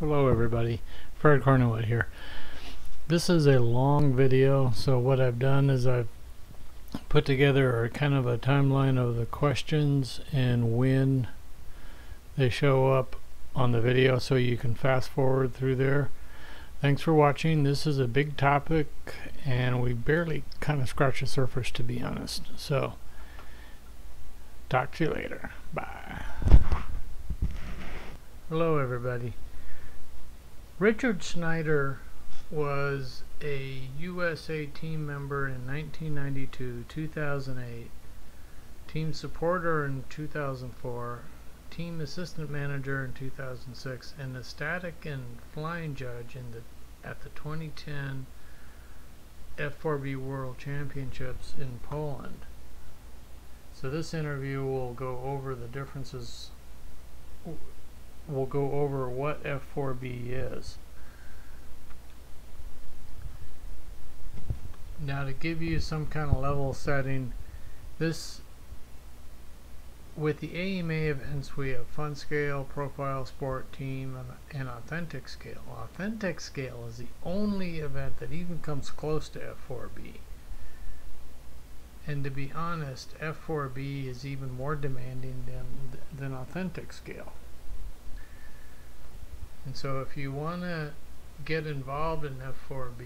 Hello everybody, Fred Cronenwett here. This is a long video, so what I've done is I've put together a kind of a timeline of the questions and when they show up on the video so you can fast forward through there. Thanks for watching. This is a big topic and we barely kind of scratched the surface, to be honest. So talk to you later. Bye. Hello everybody. Richard Schneider was a USA team member in 1992, 2008, team supporter in 2004, team assistant manager in 2006, and a static and flying judge at the 2010 F4B World Championships in Poland. So this interview will go over the differences. We'll go over what F4B is. Now, to give you some kind of level setting, this, with the AMA events, we have FunScale, Profile Sport Team, and AuthenticScale. AuthenticScale is the only event that even comes close to F4B. And to be honest, F4B is even more demanding than AuthenticScale. And so if you want to get involved in F4B,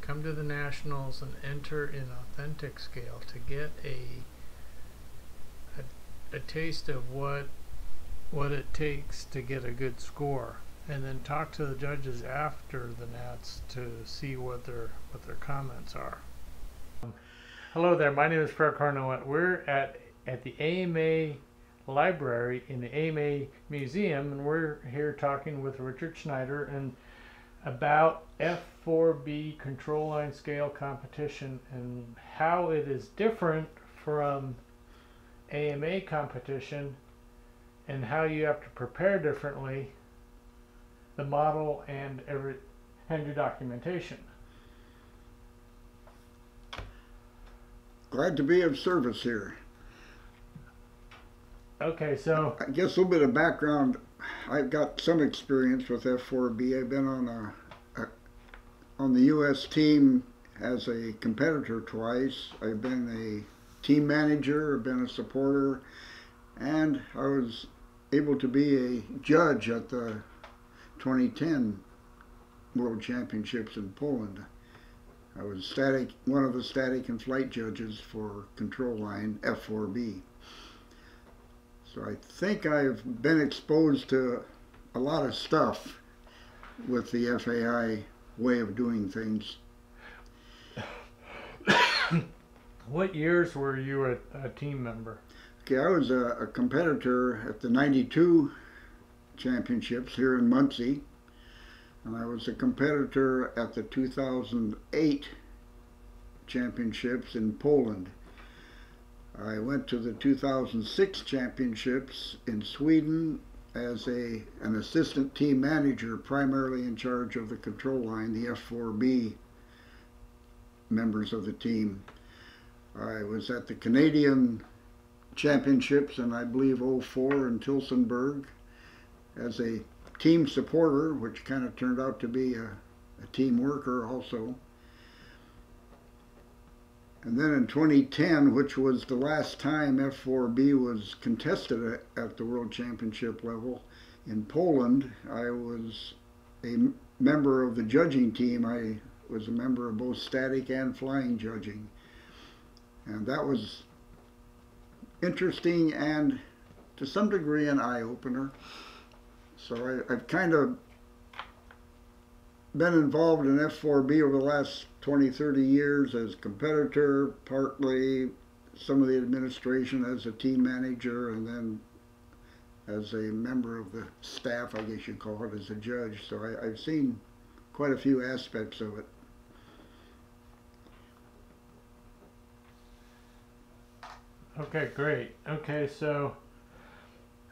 come to the Nationals and enter in AuthenticScale to get a taste of what it takes to get a good score, and then talk to the judges after the Nats to see what their comments are. Hello there, my name is Fred Cronenwett. We're at the AMA library in the AMA museum, and we're here talking with Richard Schneider and about F4B control line scale competition and how it is different from AMA competition and how you have to prepare differently, the model and your documentation. Glad to be of service here. Okay, so I guess a little bit of background. I've got some experience with F4B. I've been on the U.S. team as a competitor twice. I've been a team manager. I've been a supporter, and I was able to be a judge at the 2010 World Championships in Poland. I was one of the static and flight judges for control line F4B. So I think I've been exposed to a lot of stuff with the FAI way of doing things. What years were you a team member? Okay, I was a competitor at the 92 championships here in Muncie, and I was a competitor at the 2008 championships in Poland. I went to the 2006 championships in Sweden as an assistant team manager, primarily in charge of the control line, the F4B members of the team. I was at the Canadian championships in, I believe, 04 in Tilsonburg as a team supporter, which kind of turned out to be a team worker also. And then in 2010, which was the last time F4B was contested at the World Championship level in Poland, I was a member of the judging team. I was a member of both static and flying judging. And that was interesting and, to some degree, an eye-opener. So I've kind of been involved in F4B over the last 20-30 years as competitor, partly some of the administration as a team manager, and then as a member of the staff, I guess you'd call it, as a judge. So I've seen quite a few aspects of it. Okay, great. Okay, so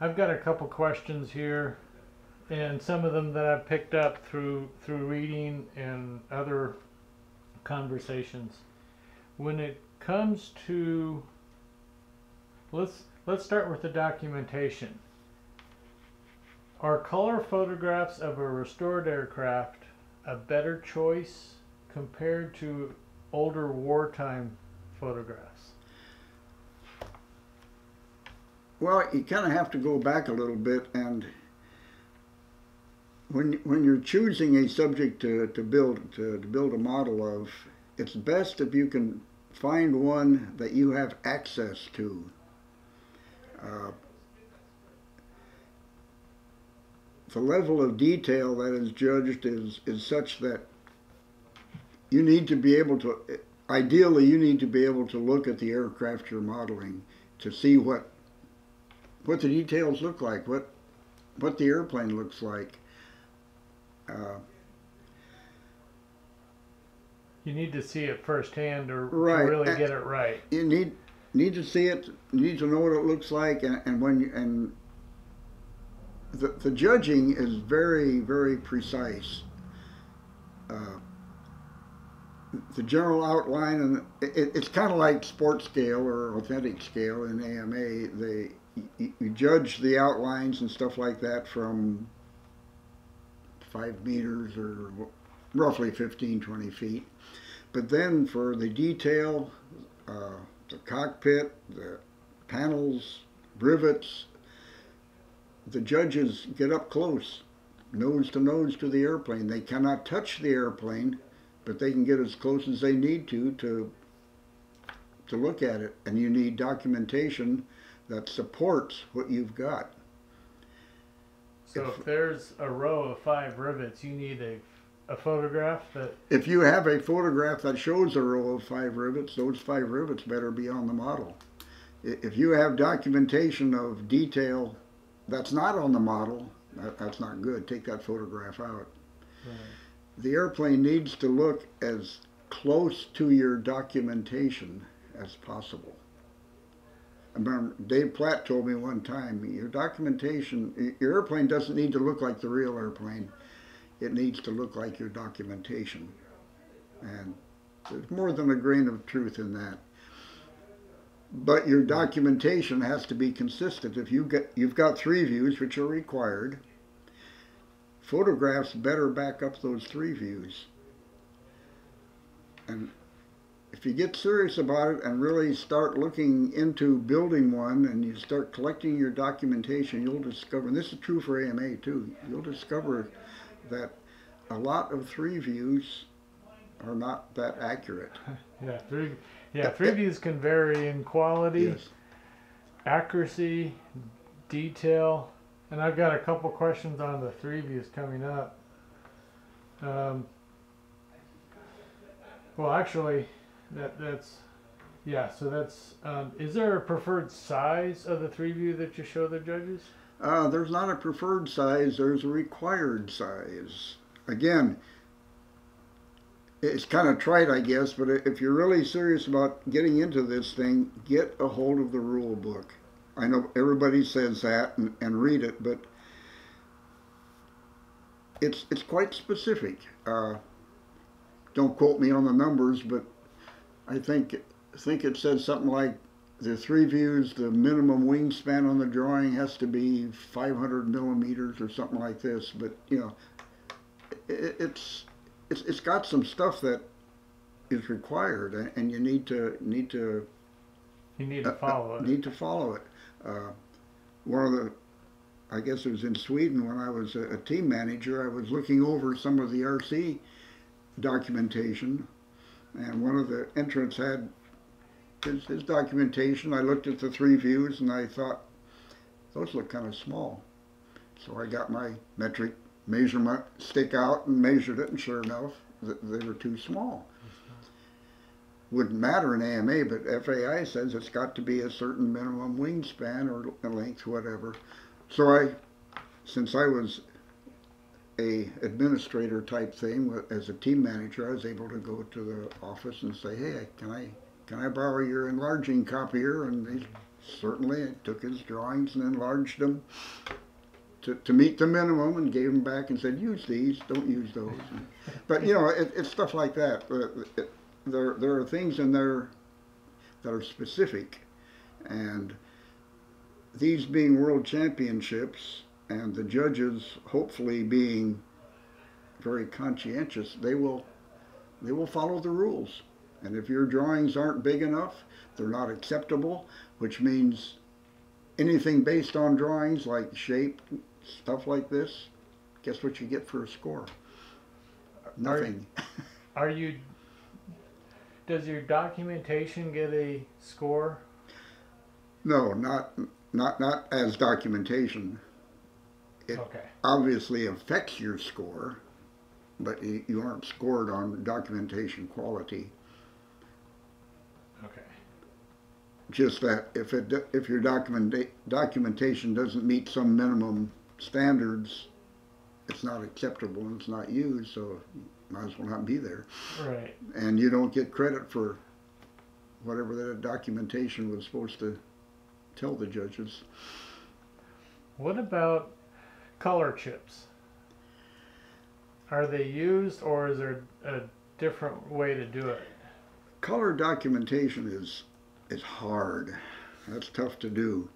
I've got a couple questions here, and some of them that I've picked up through reading and other conversations. When it comes to, let's start with the documentation. Are color photographs of a restored aircraft a better choice compared to older wartime photographs? Well, you kind of have to go back a little bit, and when you're choosing a subject to build a model of, it's best if you can find one that you have access to. The level of detail that is judged is such that you need to be able to, ideally you need to be able to look at the aircraft you're modeling to see what the details look like, what the airplane looks like. You need to see it firsthand to really get it right. You need to see it, need to know what it looks like, and the judging is very, very precise. The general outline, and it's kind of like Sport Scale or Authentic Scale in AMA. You judge the outlines and stuff like that from 5 meters or roughly 15, 20 feet. But then for the detail, the cockpit, the panels, rivets, the judges get up close, nose to the airplane. They cannot touch the airplane, but they can get as close as they need to look at it. And you need documentation that supports what you've got. So if there's a row of 5 rivets, you need a photograph that... If you have a photograph that shows a row of 5 rivets, those 5 rivets better be on the model. If you have documentation of detail that's not on the model, that's not good. Take that photograph out. Right. The airplane needs to look as close to your documentation as possible. I remember Dave Platt told me one time, your documentation, your airplane doesn't need to look like the real airplane. It needs to look like your documentation. And there's more than a grain of truth in that. But your documentation has to be consistent. If you've got 3 views, which are required, photographs better back up those 3 views. And if you get serious about it and really start looking into building one, and you start collecting your documentation, you'll discover, and this is true for AMA too, you'll discover that a lot of 3 views are not that accurate. Yeah, 3 views can vary in quality, yes, accuracy, detail, and I've got a couple questions on the 3 views coming up. Well, actually, that's, is there a preferred size of the 3 view that you show the judges? There's not a preferred size, there's a required size. Again, it's kind of trite, I guess, but if you're really serious about getting into this thing, get a hold of the rule book. I know everybody says that and read it, but it's quite specific. Don't quote me on the numbers, but I think it said something like the 3 views, the minimum wingspan on the drawing has to be 500 millimeters or something like this. But you know, it's got some stuff that is required, and you need to follow it. One of the, I guess it was in Sweden when I was a team manager, I was looking over some of the RC documentation. And one of the entrants had his documentation. I looked at the 3 views and I thought, those look kind of small. So I got my metric measurement stick out and measured it, and sure enough, they were too small. Wouldn't matter in AMA, but FAI says it's got to be a certain minimum wingspan or length, whatever. So since I was an administrator type thing as a team manager, I was able to go to the office and say, hey, can I borrow your enlarging copier? And they certainly took his drawings and enlarged them to meet the minimum, and gave them back and said, use these, don't use those. But you know, it's stuff like that. There are things in there that are specific, and these being world championships, and the judges, hopefully being very conscientious, they will follow the rules. And if your drawings aren't big enough, they're not acceptable, which means anything based on drawings like shape, stuff like this, guess what you get for a score? Nothing. Does your documentation get a score? No, not as documentation. It obviously affects your score, but you aren't scored on documentation quality. Okay. Just that if your documentation doesn't meet some minimum standards, it's not acceptable and it's not used, so might as well not be there. Right. And you don't get credit for whatever that documentation was supposed to tell the judges. What about color chips? Are they used, or is there a different way to do it? Color documentation is hard. That's tough to do.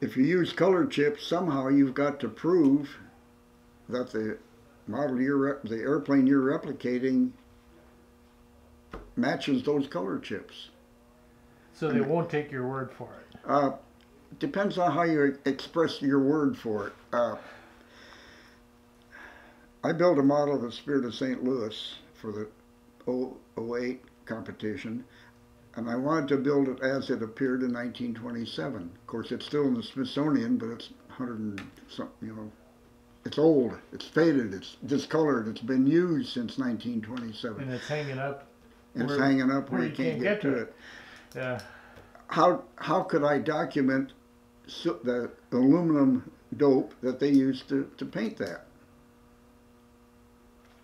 If you use color chips, somehow you've got to prove that the model the airplane you're replicating matches those color chips. So they won't take your word for it? Depends on how you express your word for it. I built a model of the Spirit of St. Louis for the 08 competition, and I wanted to build it as it appeared in 1927. Of course, it's still in the Smithsonian, but it's 100 and something, you know. It's old, it's faded, it's discolored, it's been used since 1927. And it's hanging up. And it's hanging up where you can't get to it. Yeah. How could I document the aluminum dope that they used to paint that?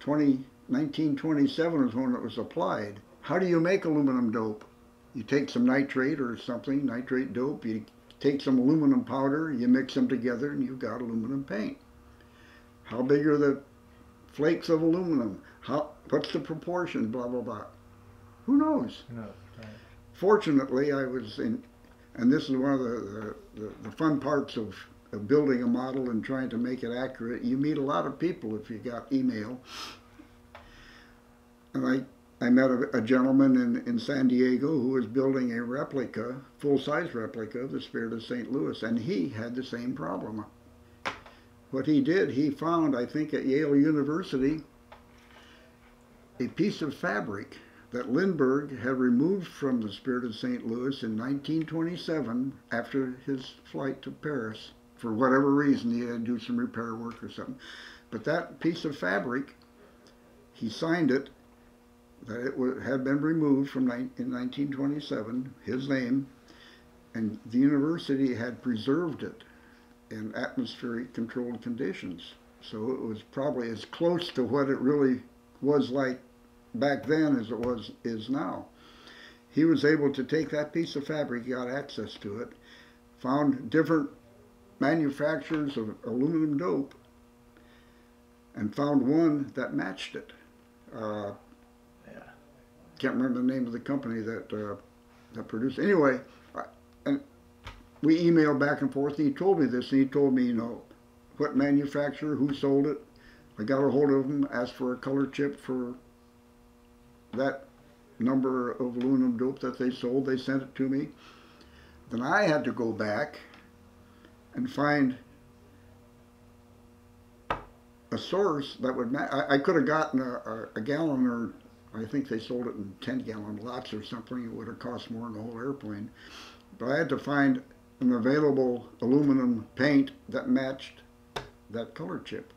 1927 was when it was applied. How do you make aluminum dope? You take some nitrate or something, nitrate dope, you take some aluminum powder, you mix them together, and you've got aluminum paint. How big are the flakes of aluminum? What's the proportion? Blah, blah, blah. Who knows? Who knows, right? Fortunately, I was in, and this is one of the fun parts of building a model and trying to make it accurate. You meet a lot of people if you got email. And I met a gentleman in San Diego who was building a replica, full-size replica of the Spirit of St. Louis, and he had the same problem. What he did, he found, I think at Yale University, a piece of fabric that Lindbergh had removed from the Spirit of St. Louis in 1927 after his flight to Paris. For whatever reason, he had to do some repair work or something. But that piece of fabric, he signed it, that it had been removed from in 1927, his name, and the university had preserved it in atmospheric controlled conditions. So it was probably as close to what it really was like back then as it is now. He was able to take that piece of fabric, got access to it, found different manufacturers of aluminum dope, and found one that matched it. Can't remember the name of the company that produced it. Anyway, and we emailed back and forth, and he told me this, and he told me, you know, what manufacturer, who sold it. I got a hold of him, asked for a color chip for that number of aluminum dope that they sold. They sent it to me. Then I had to go back and find a source that would match. I could have gotten a gallon, or I think they sold it in 10-gallon lots or something. It would have cost more than the whole airplane. But I had to find an available aluminum paint that matched that color chip.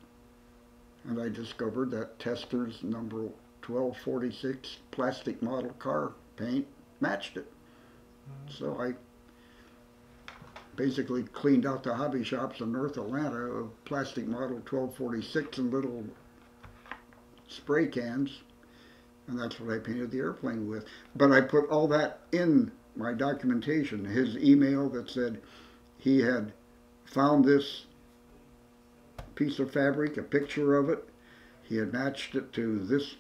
And I discovered that Tester's number 1246 plastic model car paint matched it. So I basically cleaned out the hobby shops in North Atlanta of plastic model 1246 in little spray cans, and that's what I painted the airplane with. But I put all that in my documentation, his email that said he had found this piece of fabric, a picture of it, he had matched it to this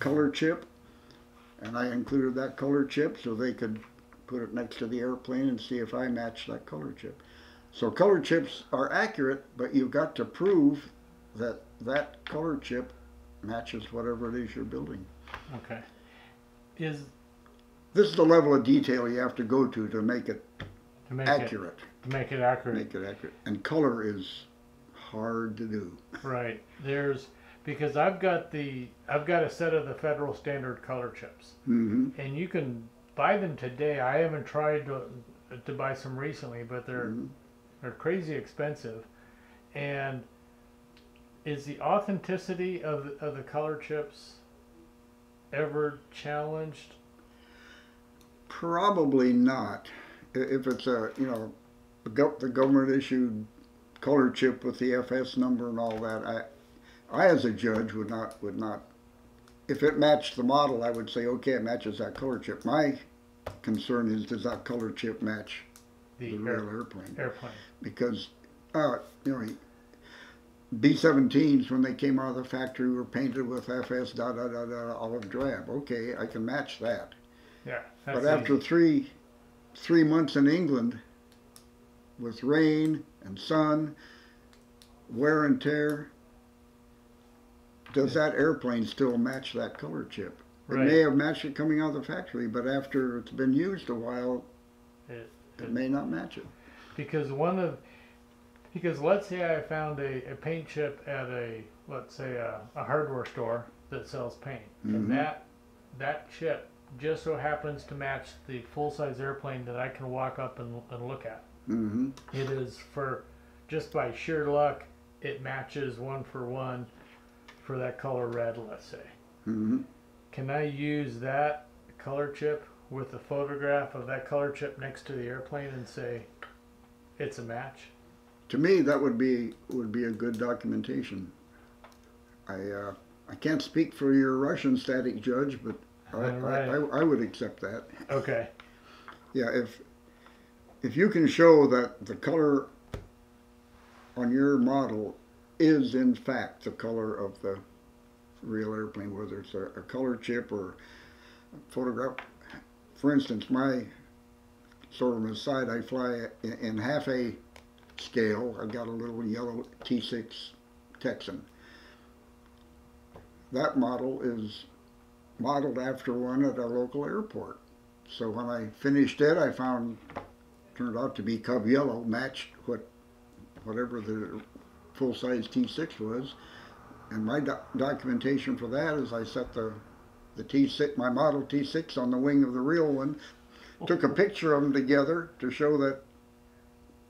color chip, and I included that color chip so they could put it next to the airplane and see if I matched that color chip. So color chips are accurate, but you've got to prove that that color chip matches whatever it is you're building. Okay. This is the level of detail you have to go to make it accurate. Make it accurate. And color is hard to do. Right. Because I've got a set of the Federal Standard color chips, and you can buy them today. I haven't tried to buy some recently, but they're crazy expensive. And is the authenticity of the color chips ever challenged? Probably not. If it's a the government issued color chip with the FS number and all that, I as a judge would not, if it matched the model, I would say, okay, it matches that color chip. My concern is, does that color chip match the real airplane? Because B-17s, when they came out of the factory, were painted with FS olive drab. Okay, I can match that. Yeah. But after three months in England, with rain and sun, wear and tear, does that airplane still match that color chip? Right. It may have matched it coming out of the factory, but after it's been used a while, it may not match it. Because because let's say I found a paint chip at let's say a hardware store that sells paint, and that chip just so happens to match the full-size airplane that I can walk up and look at. It is, for just by sheer luck, it matches one for one. For that color red, let's say. Can I use that color chip with a photograph of that color chip next to the airplane and say it's a match? To me, that would be a good documentation. I can't speak for your Russian static judge, but I would accept that. Okay. Yeah, if you can show that the color on your model is in fact the color of the real airplane, whether it's a color chip or a photograph. For instance, I fly in half-A scale. I've got a little yellow T-6 Texan. That model is modeled after one at a local airport. So when I finished it, I found, turned out to be Cub yellow, matched whatever the full-size T6 was, and my documentation for that is I set the T6, my model T6, on the wing of the real one, took a picture of them together to show that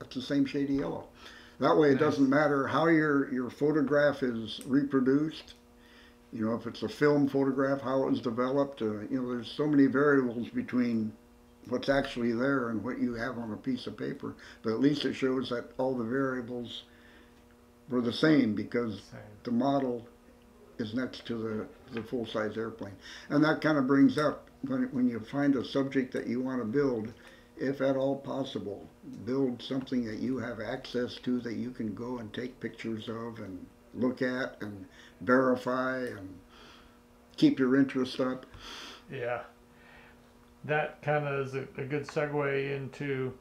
it's the same shade of yellow. That way, it doesn't matter how your photograph is reproduced. If it's a film photograph, how it was developed. There's so many variables between what's actually there and what you have on a piece of paper. But at least it shows that all the variables were the same, because the model is next to the full-size airplane. And that kind of brings up, when you find a subject that you want to build, if at all possible, build something that you have access to, that you can go and take pictures of and look at and verify and keep your interest up. Yeah. That kind of is a good segue into,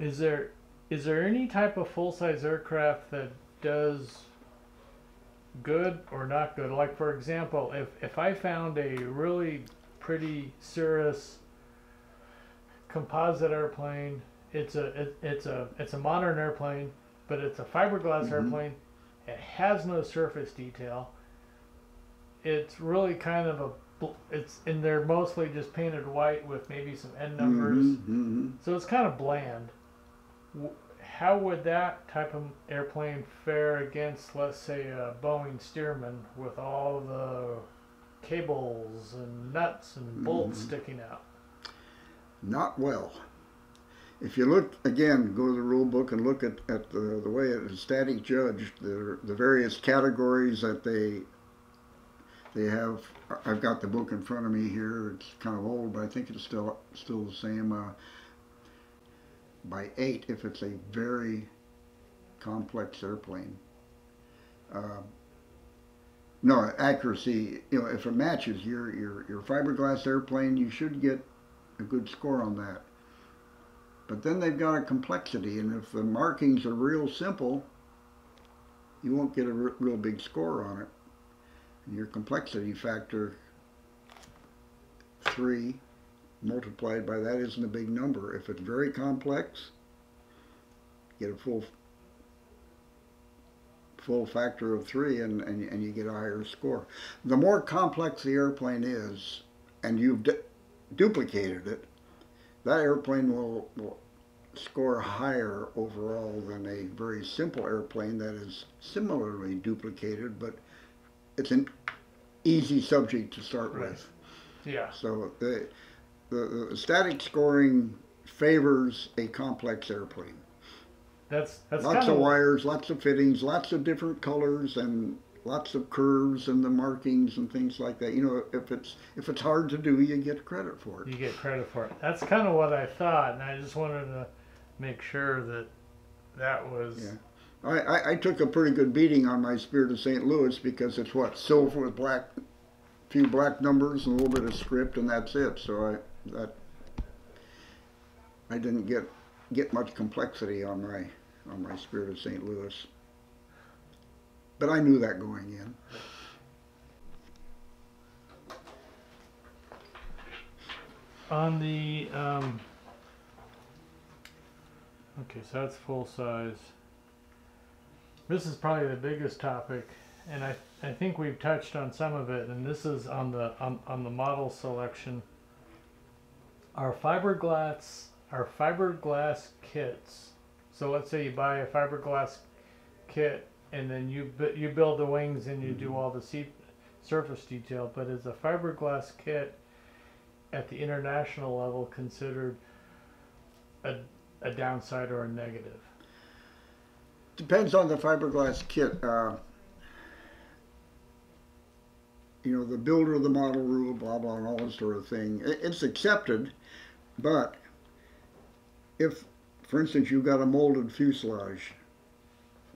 is there any type of full-size aircraft that does good or not good? Like, for example, if I found a really pretty serious composite airplane, it's a modern airplane, but it's a fiberglass airplane, it has no surface detail, it's really kind of and they're mostly just painted white with maybe some end numbers, so it's kind of bland. How would that type of airplane fare against, let's say, a Boeing Stearman with all the cables and nuts and bolts sticking out? Not well. If you look, again, go to the rule book and look at the way it is static judged, the various categories that they have. I've got the book in front of me here. It's kind of old, but I think it's still the same. By 8 if it's a very complex airplane. Accuracy, if it matches your fiberglass airplane, you should get a good score on that. But then they've got a complexity, and if the markings are real simple, you won't get a real big score on it. And your complexity factor 3 multiplied by that isn't a big number. If it's very complex, get a full factor of 3 and you get a higher score. The more complex the airplane is, and you've duplicated it, that airplane will score higher overall than a very simple airplane that is similarly duplicated, but it's an easy subject to start with. Yeah. So the static scoring favors a complex airplane. That's lots of wires, lots of fittings, lots of different colors, and lots of curves and the markings and things like that. You know, if it's hard to do, you get credit for it. You get credit for it. That's kind of what I thought, and I just wanted to make sure that that was. Yeah. I took a pretty good beating on my Spirit of St. Louis because it's what, silver with black, few black numbers and a little bit of script, and that's it. So I didn't get much complexity on my Spirit of St. Louis. But I knew that going in. On the okay, so that's full size. This is probably the biggest topic, and I think we've touched on some of it. And this is on the model selection. Our fiberglass kits. So let's say you buy a fiberglass kit, and then you build the wings and you do all the surface detail. But is a fiberglass kit at the international level considered a downside or a negative? Depends on the fiberglass kit. You know, the builder of the model rule, blah, blah, and all that sort of thing. It's accepted, but if, for instance, you've got a molded fuselage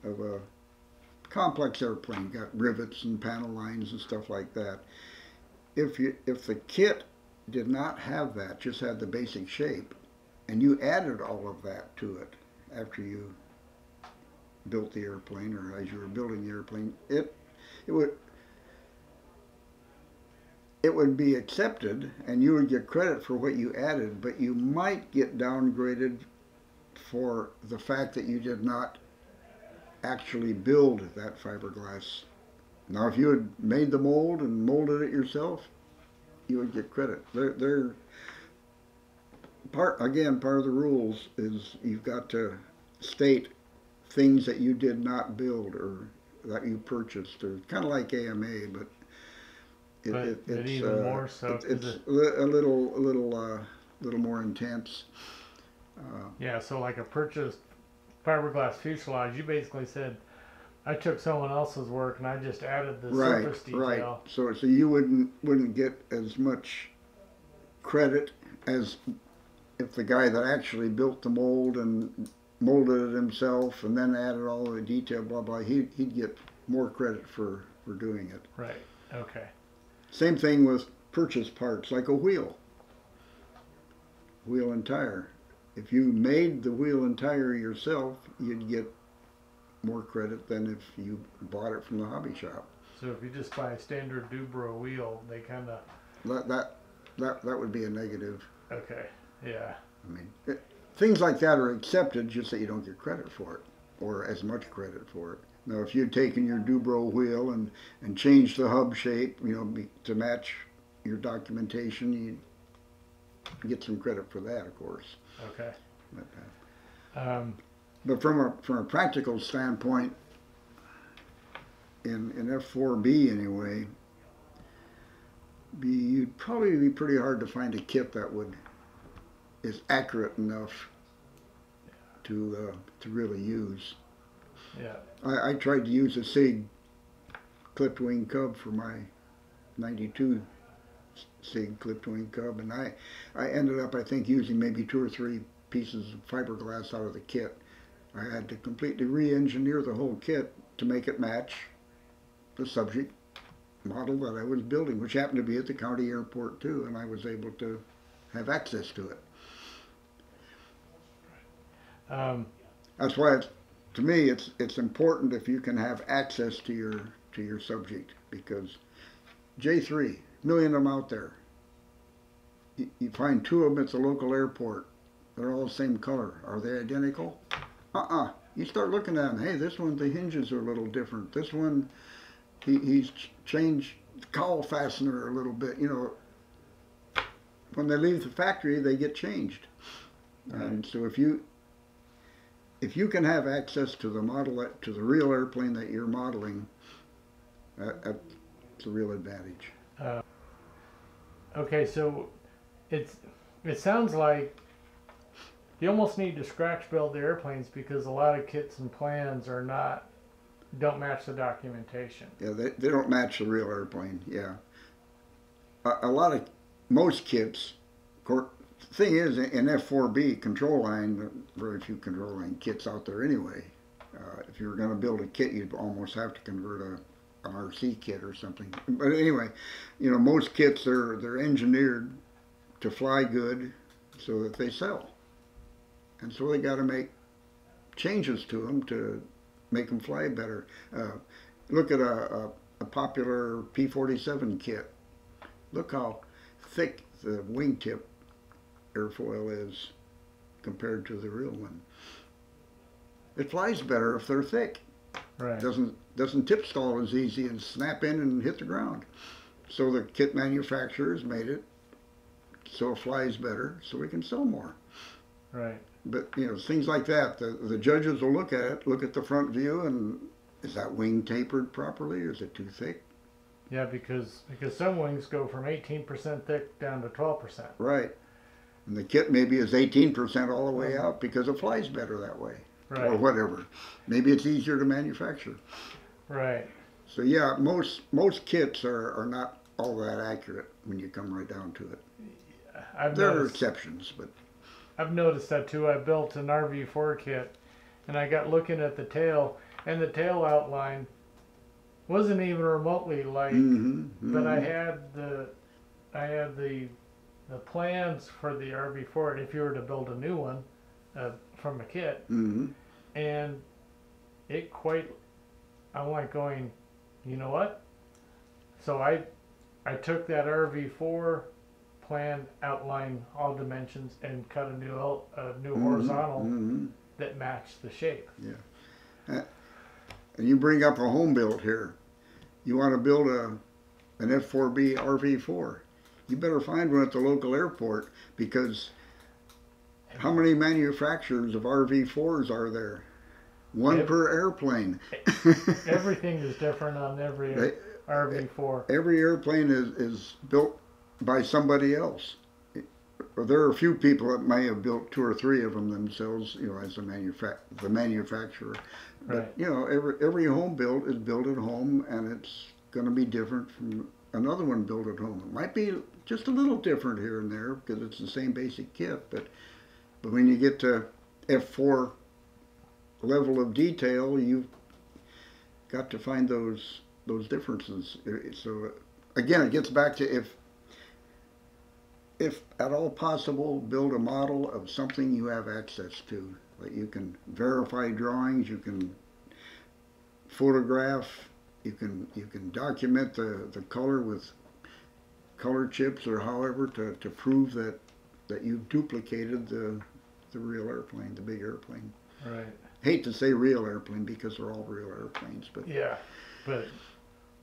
of a complex airplane, got rivets and panel lines and stuff like that. If the kit did not have that, just had the basic shape, and you added all of that to it after you built the airplane or as you were building the airplane, it would be accepted and you would get credit for what you added, but you might get downgraded for the fact that you did not actually build that fiberglass. Now, if you had made the mold and molded it yourself, you would get credit. They're part of the rules is you've got to state things that you did not build or that you purchased, or kind of like AMA, but it's even more so. It's a little more intense. Yeah, so like a purchased fiberglass fuselage, you basically said, I took someone else's work and I just added the surface detail. Right. So you wouldn't get as much credit as if the guy that actually built the mold and molded it himself and then added all the detail, blah, blah, he'd get more credit for doing it. Right, okay. Same thing with purchase parts, like a wheel and tire. If you made the wheel and tire yourself, you'd get more credit than if you bought it from the hobby shop. So if you just buy a standard Dubro wheel, they kind of... That would be a negative. Okay, yeah. I mean, things like that are accepted, just that you don't get credit for it, or as much credit for it. Now, if you'd taken your Dubro wheel and changed the hub shape, you know, to match your documentation, you'd get some credit for that, of course. Okay. But from a practical standpoint, in F4B anyway, you'd probably be pretty hard to find a kit that is accurate enough to really use. Yeah. I tried to use a SIG clipped wing Cub for my 92. SIG clipped wing Cub, and I ended up, I think, using maybe 2 or 3 pieces of fiberglass out of the kit. I had to completely re-engineer the whole kit to make it match the subject model that I was building, which happened to be at the county airport too, and I was able to have access to it. That's why, to me, it's important if you can have access to your subject, because J3, million of them out there. You find two of them at the local airport. They're all the same color. Are they identical? Uh-uh. You start looking at them. Hey, this one, the hinges are a little different. This one, he's changed the cowl fastener a little bit. You know, when they leave the factory, they get changed. Right. And so if you can have access to the model, to the real airplane that you're modeling, that's a real advantage. Okay, so it sounds like you almost need to scratch build the airplanes because a lot of kits and plans are don't match the documentation. Yeah, they don't match the real airplane. Yeah, most kits. Of course, the thing is, in F4B control line, there are very few control line kits out there anyway. If you were going to build a kit, you'd almost have to convert an RC kit or something. But anyway, you know, most kits they're engineered to fly good so that they sell, and so they got to make changes to them to make them fly better. Look at a popular P-47 kit. Look how thick the wingtip airfoil is compared to the real one. It flies better if they're thick. Right. Doesn't tip stall as easy and snap in and hit the ground. So the kit manufacturers made it so it flies better, so we can sell more. Right. But you know, things like that. The judges will look at it, look at the front view, and is that wing tapered properly? Or is it too thick? Yeah, because some wings go from 18% thick down to 12%. Right. And the kit maybe is 18% all the way out because it flies better that way. Right. Or whatever. Maybe it's easier to manufacture. Right. So yeah, most kits are not all that accurate when you come right down to it. There are exceptions, but I've noticed that too. I built an RV-4 kit, and I got looking at the tail, and the tail outline wasn't even remotely like. Mm-hmm, but I had the plans for the RV-4 if you were to build a new one from a kit, and it quite. I'm like going, you know what? So I took that RV-4 plan, outline all dimensions, and cut a new horizontal that matched the shape. Yeah, and you bring up a home build here. You want to build an F4B RV-4. You better find one at the local airport, because how many manufacturers of RV-4s are there? One per airplane. Everything is different on every RV-4. Every airplane is built by somebody else. There are a few people that may have built two or three of them themselves, you know, as the manufacturer. But, you know, every home built is built at home, and it's going to be different from another one built at home. It might be just a little different here and there because it's the same basic kit, but when you get to F4 level of detail, you've got to find those differences. So again, it gets back to if at all possible, build a model of something you have access to, that you can verify drawings, you can photograph, you can document the color with color chips or however to prove that you've duplicated the real airplane, the big airplane. Right. Hate to say real airplane because they're all real airplanes, but yeah, but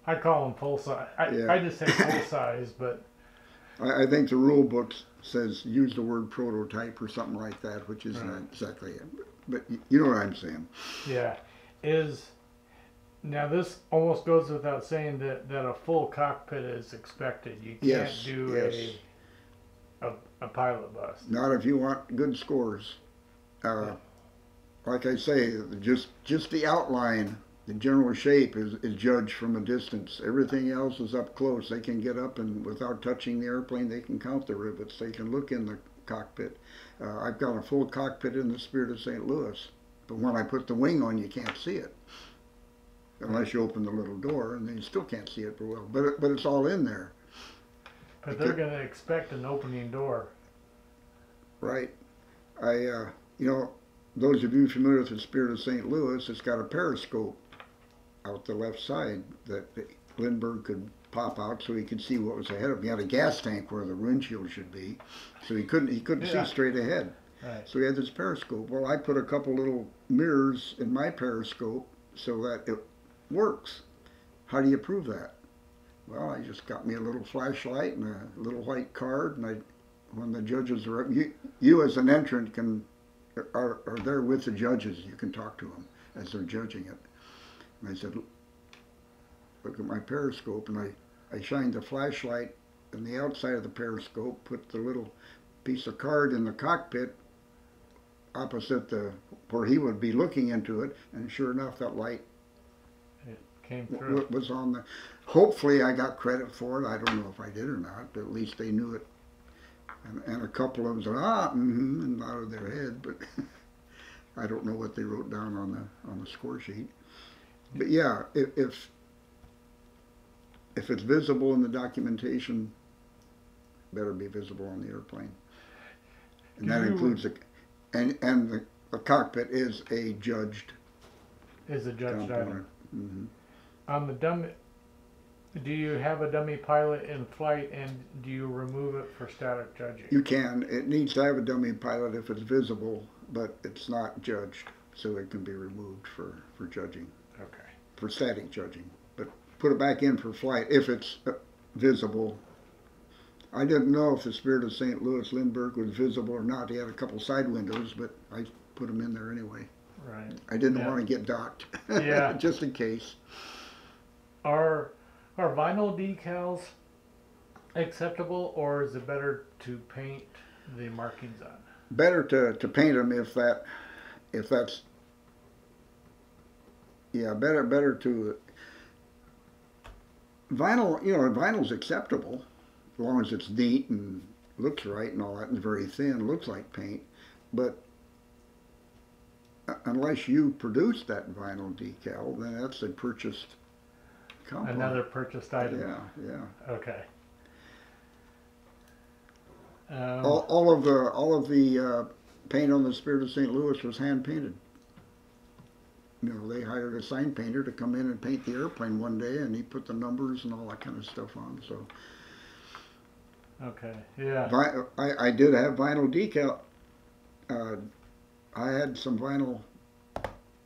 I call them full size. I just say full size, but I think the rule book says use the word prototype or something like that, which isn't exactly it. But you know what I'm saying. Yeah. Now this almost goes without saying that a full cockpit is expected. You can't do a pilot bust. Not if you want good scores. Like I say, just the outline, the general shape is judged from a distance. Everything else is up close. They can get up and without touching the airplane, they can count the rivets. They can look in the cockpit. I've got a full cockpit in the Spirit of St. Louis, but when I put the wing on, you can't see it unless you open the little door, and then you still can't see it very well. But it's all in there. But they're going to expect an opening door. right? You know, those of you familiar with the Spirit of St. Louis, it's got a periscope out the left side that Lindbergh could pop out so he could see what was ahead of him. He had a gas tank where the windshield should be, so he couldn't see straight ahead. Right. So he had this periscope. Well, I put a couple little mirrors in my periscope so that it works. How do you prove that? Well, I just got me a little flashlight and a little white card, and when the judges are up, you as an entrant are there with the judges. You can talk to them as they're judging it. And I said, look at my periscope, and I shined the flashlight on the outside of the periscope, put the little piece of card in the cockpit opposite where he would be looking into it, and sure enough, that light came through. It was on the. Hopefully, I got credit for it. I don't know if I did or not, but at least they knew it. And a couple of them said, and out of their head, but I don't know what they wrote down on the score sheet. But yeah, if it's visible in the documentation, it better be visible on the airplane, and that includes the cockpit is a judged. Is a judged item. Mm-hmm. On the dummy, do you have a dummy pilot in flight, and do you remove it for static judging? You can. It needs to have a dummy pilot if it's visible, but it's not judged, so it can be removed for judging. Okay. For static judging, but put it back in for flight if it's visible. I didn't know if the Spirit of St. Louis Lindbergh was visible or not. He had a couple side windows, but I put them in there anyway. Right. I didn't want to get docked. Yeah. Just in case. Are vinyl decals acceptable, or is it better to paint the markings on? Better to paint them if that's yeah, better to vinyl, you know, vinyl's acceptable as long as it's neat and looks right and all that, and very thin, looks like paint, but unless you produce that vinyl decal, then that's a purchased component. Another purchased item. Yeah. Okay. All of the paint on the Spirit of St. Louis was hand painted. You know, they hired a sign painter to come in and paint the airplane one day, and he put the numbers and all that kind of stuff on. So. Okay. Yeah. I did have vinyl decal. I had some vinyl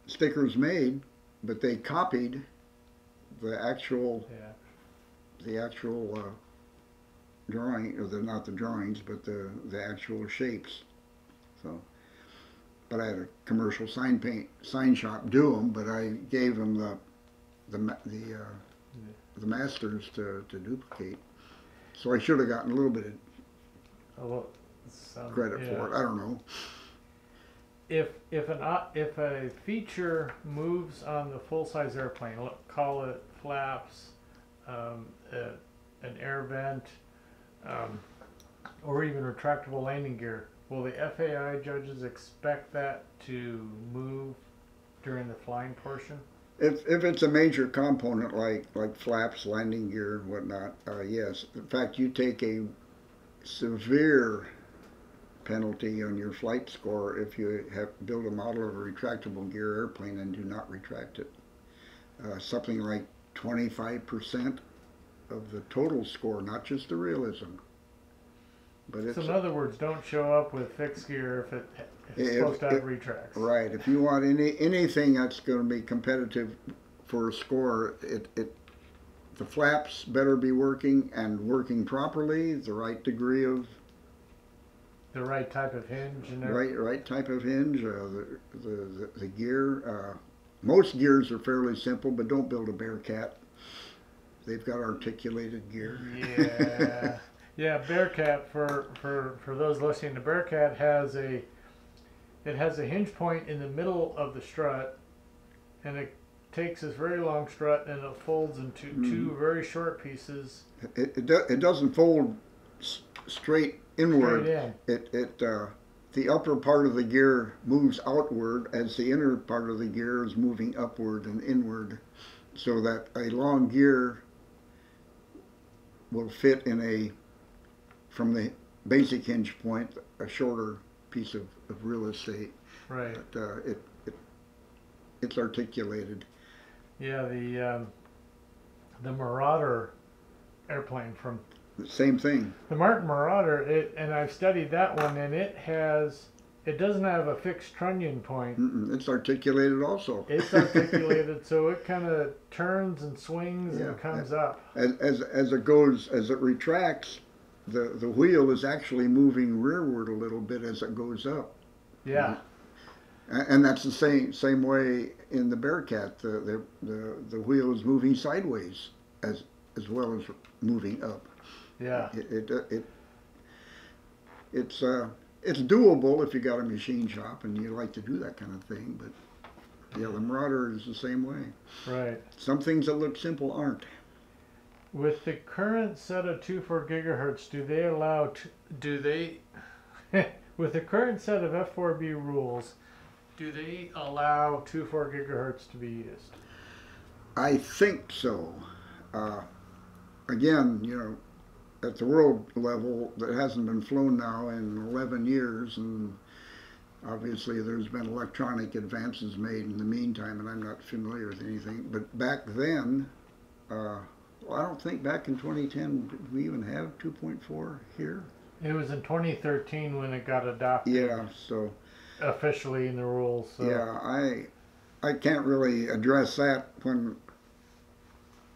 stickers made, but they copied the actual drawing, or not the drawings, but the actual shapes. So, but I had a commercial sign shop do them, but I gave them the masters to duplicate. So I should have gotten a little bit of credit for it. I don't know. If a feature moves on the full-size airplane, call it flaps, an air vent, or even retractable landing gear, will the FAI judges expect that to move during the flying portion? If it's a major component like flaps, landing gear, and whatnot, yes. In fact, you take a severe penalty on your flight score if you build a model of a retractable gear airplane and do not retract it. Something like 25% of the total score, not just the realism. But so in other words, don't show up with fixed gear if it's supposed to have retracts. Right. If you want anything that's going to be competitive for a score, the flaps better be working and working properly, the right degree of. The right type of hinge, and right type of hinge. The gear. Most gears are fairly simple, but don't build a Bearcat. They've got articulated gear. Yeah, yeah. Bearcat for those listening, the Bearcat has a hinge point in the middle of the strut, and it takes this very long strut and it folds into two very short pieces. It doesn't fold straight inward. The upper part of the gear moves outward as the inner part of the gear is moving upward and inward, so that a long gear will fit from the basic hinge point a shorter piece of real estate. Right. But it's articulated. Yeah, the Marauder airplane from... The same thing. The Martin Marauder, and I've studied that one, and it has... It doesn't have a fixed trunnion point. Mm-mm, it's articulated also. It's articulated, so it kind of turns and swings and comes up. As it goes, as it retracts, the wheel is actually moving rearward a little bit as it goes up. Yeah. And that's the same way in the Bearcat. The wheel is moving sideways as well as moving up. Yeah. It's doable if you got a machine shop and you like to do that kind of thing, but yeah, the Marauder is the same way. Right. Some things that look simple aren't. With the current set of 2.4 gigahertz, with the current set of F4B rules, do they allow 2.4 gigahertz to be used? I think so. Again, you know, at the world level, that hasn't been flown now in 11 years, and obviously there's been electronic advances made in the meantime, and I'm not familiar with anything. But back then, I don't think back in 2010 did we even have 2.4 here. It was in 2013 when it got adopted. Yeah, so officially in the rules. So. Yeah, I can't really address that. When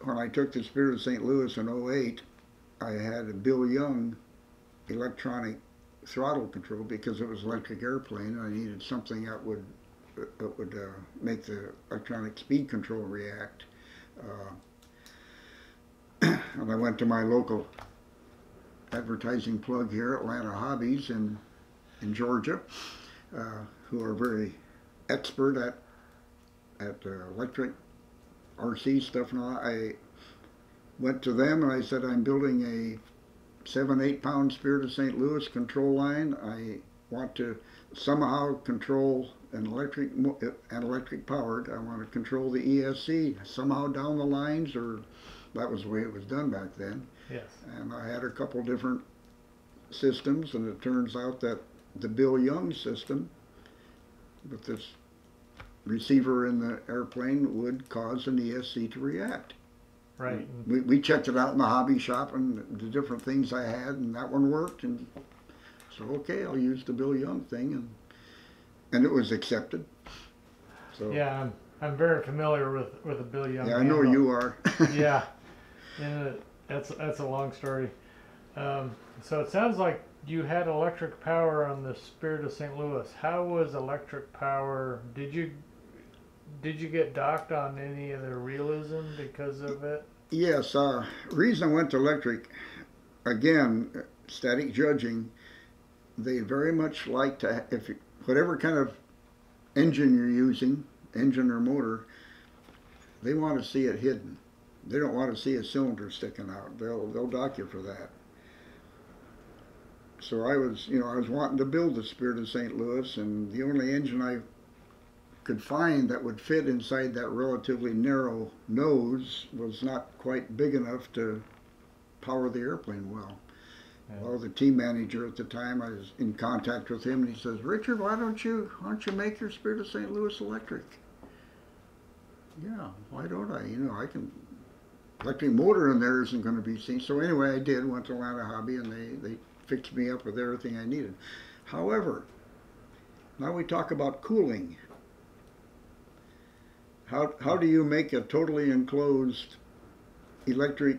I took the Spirit of St. Louis in 08. I had a Bill Young electronic throttle control because it was an electric airplane, and I needed something that would make the electronic speed control react. And I went to my local advertising plug here, Atlanta Hobbies in Georgia, who are very expert at electric RC stuff and all. I went to them and I said, I'm building a 7-8 pound Spirit of St. Louis control line. I want to somehow control an electric powered. I want to control the ESC somehow down the lines, or that was the way it was done back then. Yes. And I had a couple different systems, and it turns out that the Bill Young system with this receiver in the airplane would cause an ESC to react. Right. We checked it out in the hobby shop and the different things I had, and that one worked, and so okay, I'll use the Bill Young thing, and it was accepted. So yeah, I'm very familiar with the Bill Young. Yeah, I know you are. Yeah, and that's a long story. So it sounds like you had electric power on the Spirit of St. Louis. How was electric power? Did you get docked on any of the realism because of it? Yes. Reason I went to electric, again, static judging, they very much like to, whatever kind of engine you're using, engine or motor, they want to see it hidden. They don't want to see a cylinder sticking out. They'll dock you for that. So I was wanting to build the Spirit of St. Louis, and the only engine I could find that would fit inside that relatively narrow nose was not quite big enough to power the airplane well. Yeah. Well, the team manager at the time, I was in contact with him, and he says, Richard, why don't you make your Spirit of St. Louis electric? Yeah, why don't I? You know, I can, electric motor in there isn't going to be seen. So anyway, I did, went to Atlanta Hobby, and they fixed me up with everything I needed. However, now we talk about cooling. How do you make a totally enclosed electric,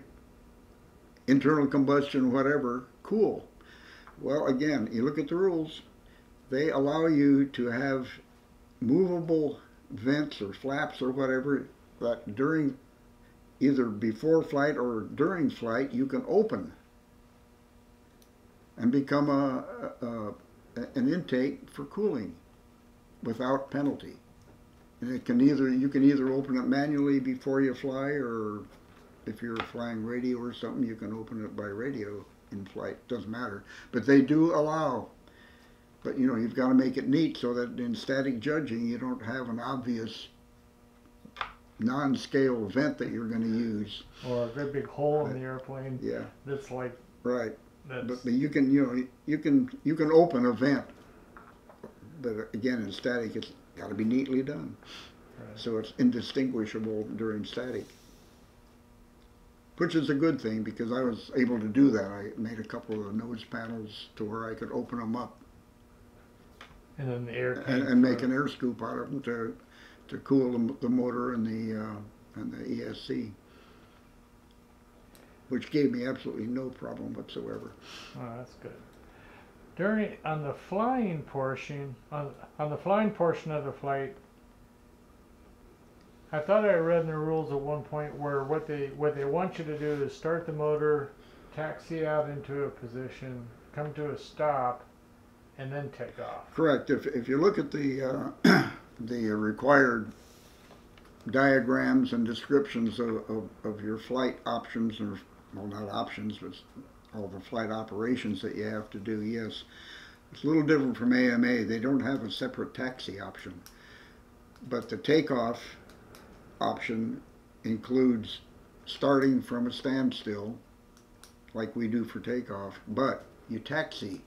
internal combustion, whatever, cool? Well, again, you look at the rules. They allow you to have movable vents or flaps or whatever that during, either before flight or during flight, you can open and become an intake for cooling without penalty. And it can you can either open it manually before you fly, or if you're flying radio or something, you can open it by radio in flight. Doesn't matter. But they do allow. But you know, you've got to make it neat so that in static judging you don't have an obvious non-scale vent that you're going to use. Or a great big hole in the airplane. Yeah. That's like right. That's... But you can open a vent but again, in static, it's got to be neatly done. Right. So it's indistinguishable during static, which is a good thing because I was able to do that. I made a couple of nose panels to where I could open them up and then the air and make an air scoop out of them to cool the motor and the ESC, which gave me absolutely no problem whatsoever. Oh, that's good. During on the flying portion of the flight, I thought I read in the rules at one point where what they want you to do is start the motor, taxi out into a position, come to a stop, and then take off. Correct. If you look at the the required diagrams and descriptions of your flight options, or well, not options, but all the flight operations that you have to do, yes, it's a little different from AMA. They don't have a separate taxi option, but the takeoff option includes starting from a standstill, like we do for takeoff, but you taxi,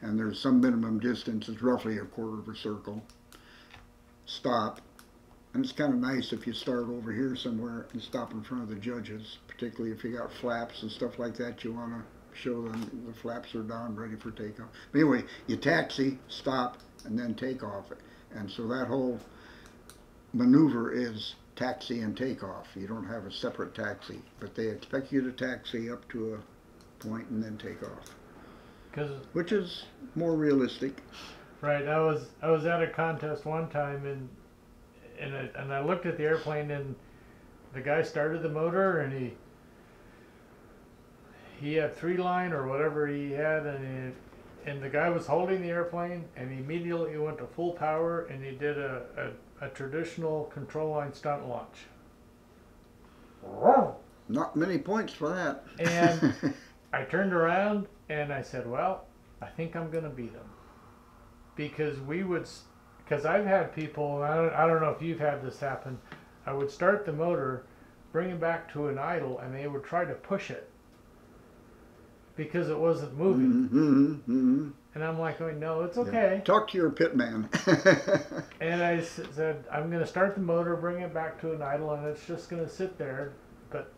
and there's some minimum distance. It's roughly a quarter of a circle. Stop, and it's kind of nice if you start over here somewhere and stop in front of the judges, particularly if you got flaps and stuff like that. You want to show them the flaps are down, ready for takeoff. But anyway, you taxi, stop, and then take off. And so that whole maneuver is taxi and takeoff. You don't have a separate taxi, but they expect you to taxi up to a point and then take off, 'cause which is more realistic. Right. I was at a contest one time and I looked at the airplane, and the guy started the motor, and he had 3-line or whatever he had, and the guy was holding the airplane, and he immediately went to full power, and he did a traditional control line stunt launch. Whoa. Not many points for that. And I turned around and I said, well, I think I'm going to beat him. Because I've had people, and I don't know if you've had this happen, I would start the motor, bring it back to an idle, and they would try to push it because it wasn't moving. Mm-hmm, mm-hmm. And I'm like, oh, no, it's okay. Yeah. Talk to your pit man. And I said, I'm going to start the motor, bring it back to an idle, and it's just going to sit there, but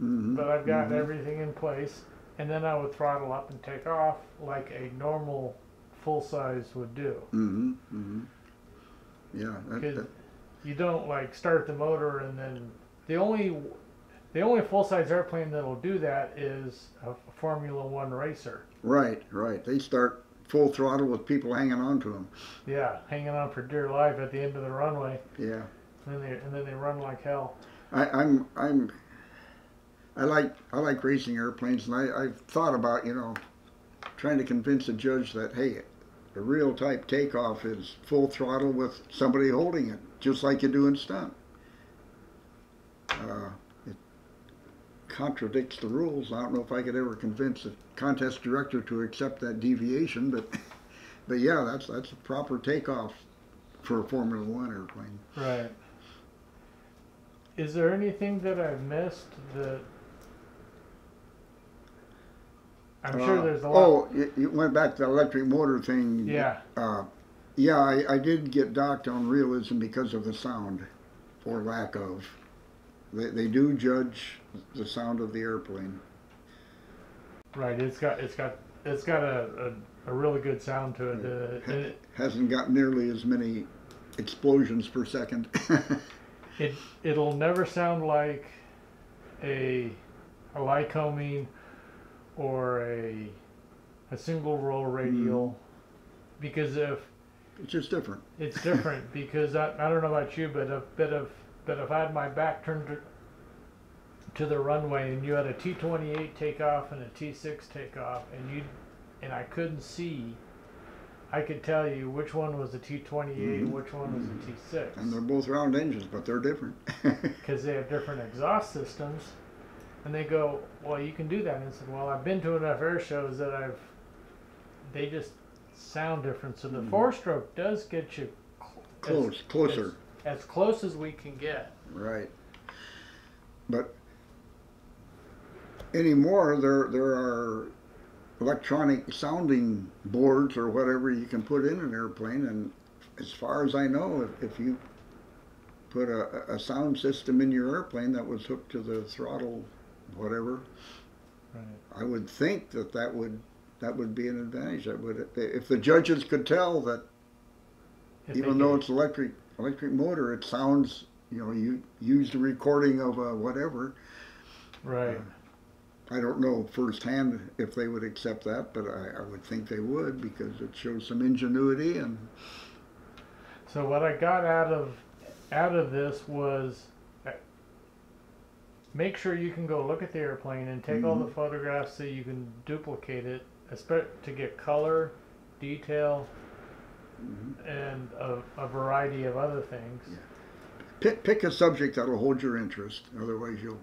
I've got everything in place. And then I would throttle up and take off like a normal full size would do. Mm-hmm. Mm-hmm. Yeah. You don't like start the motor and then the only full size airplane that'll do that is a Formula One racer. Right. Right. They start full throttle with people hanging on to them. Yeah, hanging on for dear life at the end of the runway. Yeah. And then they run like hell. I like racing airplanes, and I've thought about trying to convince a judge that, hey, the real type takeoff is full throttle with somebody holding it, just like you do in stunt. It contradicts the rules. I don't know if I could ever convince a contest director to accept that deviation, but yeah, that's a proper takeoff for a Formula One airplane. Right. Is there anything that I've missed that? I'm sure there's a lot. Oh, you went back to the electric motor thing. Yeah. Yeah, I did get docked on realism because of the sound, or lack of. They do judge the sound of the airplane. Right. It's got a really good sound to it. It hasn't got nearly as many explosions per second. It'll never sound like a Lycoming or a single roll radial, because it's just different. It's different because I don't know about you, but if I had my back turned to the runway and you had a T-28 takeoff and a T-6 takeoff and I couldn't see, I could tell you which one was a T-28, which one was a T-6. And they're both round engines, but they're different. Because they have different exhaust systems. And they go, well, you can do that. And I said, well, I've been to enough air shows that they just sound different. So the four-stroke does get you closer. As close as we can get. Right. But anymore, there are electronic sounding boards or whatever you can put in an airplane, and as far as I know, if you put a sound system in your airplane that was hooked to the throttle, whatever, right, I would think that that would be an advantage. That would, if the judges could tell that, if even though it's electric motor, it sounds, you know, you use the recording of a whatever. Right. I don't know firsthand if they would accept that, but I would think they would, because it shows some ingenuity. And so what I got out of this was, make sure you can go look at the airplane and take all the photographs so you can duplicate it, to get color, detail, and a variety of other things. Yeah. Pick a subject that'll hold your interest, otherwise you'll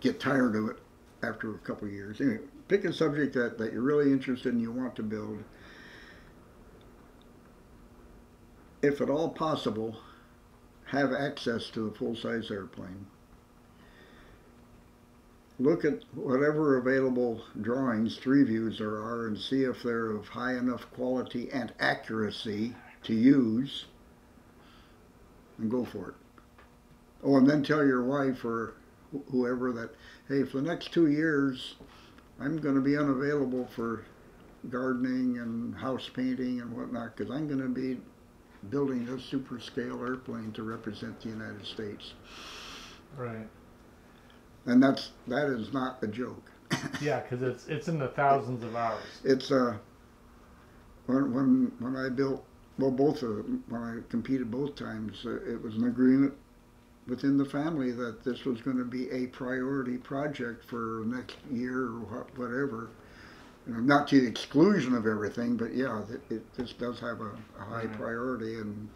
get tired of it after a couple of years. Anyway, pick a subject that you're really interested in, you want to build. If at all possible, have access to a full-size airplane. Look at whatever available drawings, three views there are, and see if they're of high enough quality and accuracy to use, and go for it. Oh, and then tell your wife or whoever that, hey, for the next 2 years, I'm going to be unavailable for gardening and house painting and whatnot, because I'm going to be building a super scale airplane to represent the United States. Right. And that is not a joke. Yeah, because it's in the thousands of hours. It's when I built, well, both of them, when I competed both times, it was an agreement within the family that this was going to be a priority project for next year or whatever. You know, not to the exclusion of everything, but yeah, this does have a high priority, and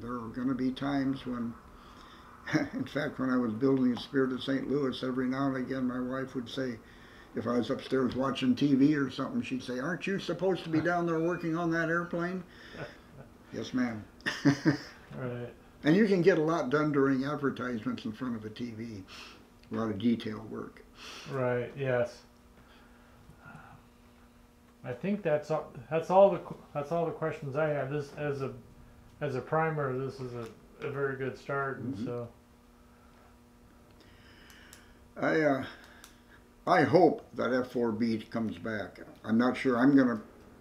there are going to be times when, in fact, when I was building the Spirit of St. Louis, every now and again my wife would say, if I was upstairs watching TV or something, she'd say, aren't you supposed to be down there working on that airplane? Yes, ma'am. Right. And you can get a lot done during advertisements in front of a TV. A lot of detail work. Right, yes. I think that's all the questions I have. This as a primer, this is a very good start, and so I hope that F4B comes back. I'm not sure I'm going to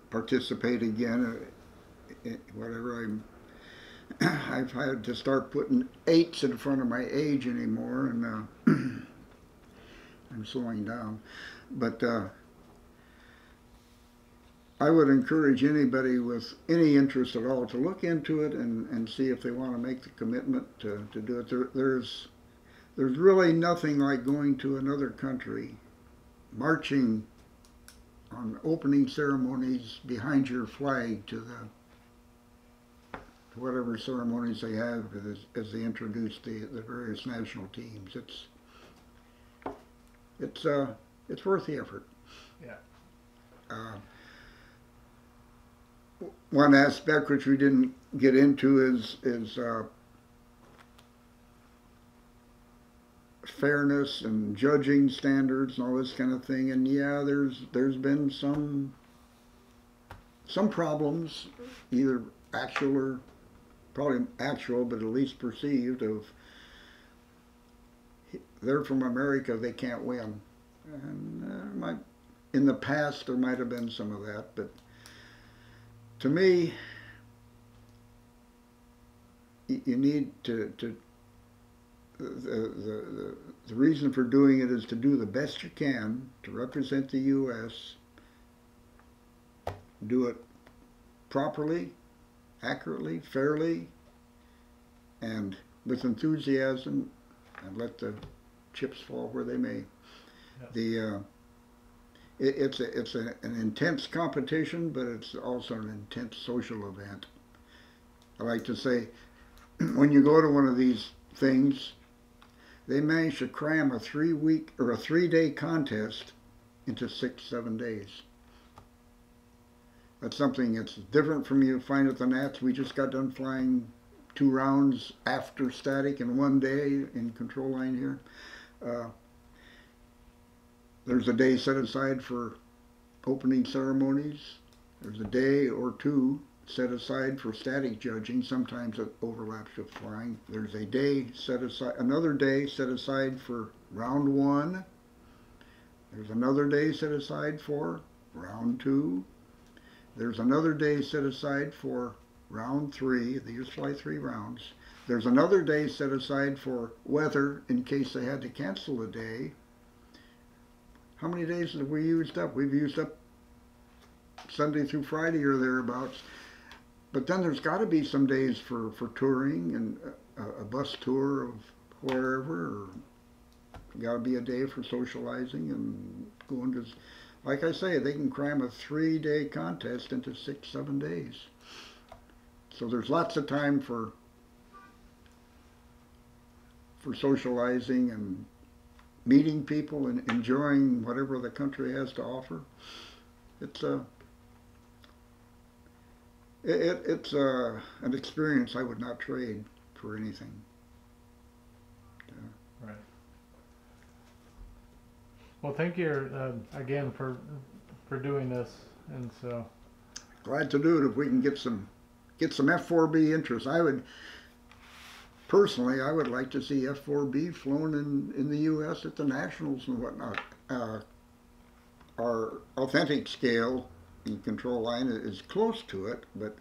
participate again. Whatever I've had to start putting 8s in front of my age anymore, and I'm slowing down. But I would encourage anybody with any interest at all to look into it and see if they want to make the commitment to do it. There's really nothing like going to another country, marching on opening ceremonies behind your flag to whatever ceremonies they have as they introduce the various national teams. It's worth the effort. Yeah. One aspect which we didn't get into is fairness and judging standards and all this kind of thing. And yeah, there's been some problems, either actual or probably actual, but at least perceived, of they're from America, they can't win. And in the past there might have been some of that, but to me, you need to the reason for doing it is to do the best you can to represent the U.S., do it properly, accurately, fairly, and with enthusiasm, and let the chips fall where they may. Yeah. It's an intense competition, but it's also an intense social event. I like to say, when you go to one of these things, they manage to cram a 3-week or a 3-day contest into 6-7 days. That's something that's different from you find at the Nats. We just got done flying 2 rounds after static in 1 day in control line here. There's a day set aside for opening ceremonies. There's a day or two set aside for static judging. Sometimes it overlaps with flying. There's a day set aside, another day set aside for round one. There's another day set aside for round two. There's another day set aside for round three. They used to fly 3 rounds. There's another day set aside for weather in case they had to cancel a day. How many days have we used up? We've used up Sunday through Friday or thereabouts. But then there's got to be some days for touring and a bus tour of wherever. Got to be a day for socializing and going to, like I say, they can cram a 3-day contest into 6-7 days. So there's lots of time for socializing and meeting people and enjoying whatever the country has to offer. It's an experience I would not trade for anything. Yeah. Right. Well, thank you again for doing this, and so glad to do it if we can get some F4B interest. I would personally, I would like to see F4B flown in the U.S. at the Nationals and whatnot. Our authentic scale and control line is close to it, but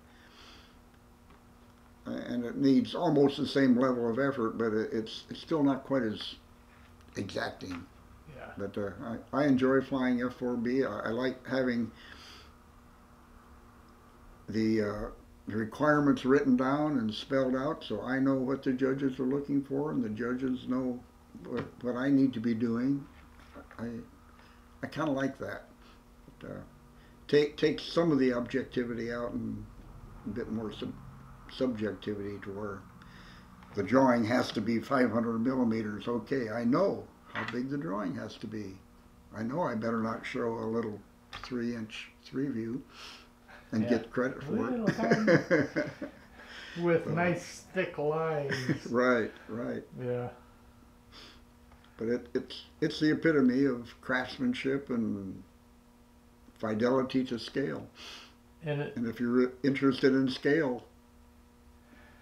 and it needs almost the same level of effort, but it's still not quite as exacting. Yeah. But I enjoy flying F4B. I like having the requirements written down and spelled out, so I know what the judges are looking for, and the judges know what I need to be doing. I kind of like that. But, take some of the objectivity out and a bit more subjectivity to where the drawing has to be 500 millimeters. Okay, I know how big the drawing has to be. I know I better not show a little 3-inch 3-view and get credit for it. With nice thick lines. Right, right. Yeah. But it's the epitome of craftsmanship and fidelity to scale. And if you're interested in scale,